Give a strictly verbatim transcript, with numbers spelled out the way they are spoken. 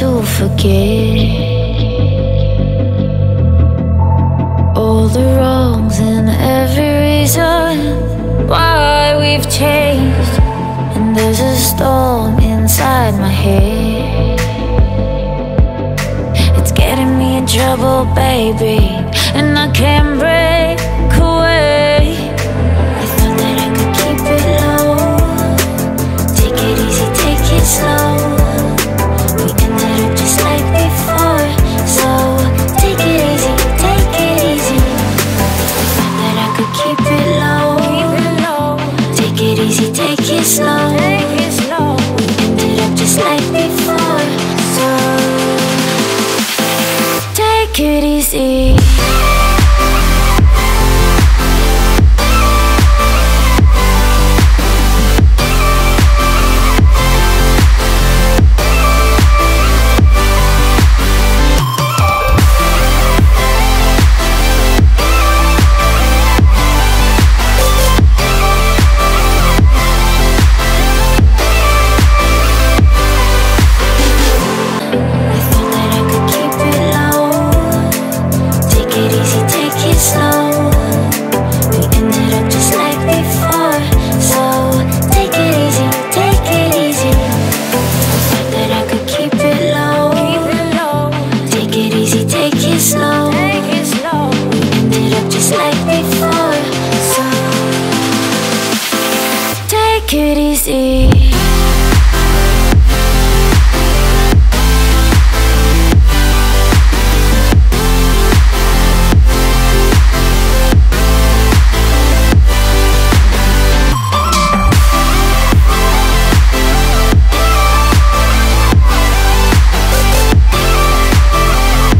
to forget all the wrongs and every reason why we've changed. And there's a storm inside my head, it's getting me in trouble, baby, and I can't break away. I thought that I could keep it low, take it easy, take it slow. We ended up just like before, so take it easy, take it easy. I thought that I could keep it low, keep it low. Take it easy, take it slow. We ended up just like before, so take it easy. Take it easy.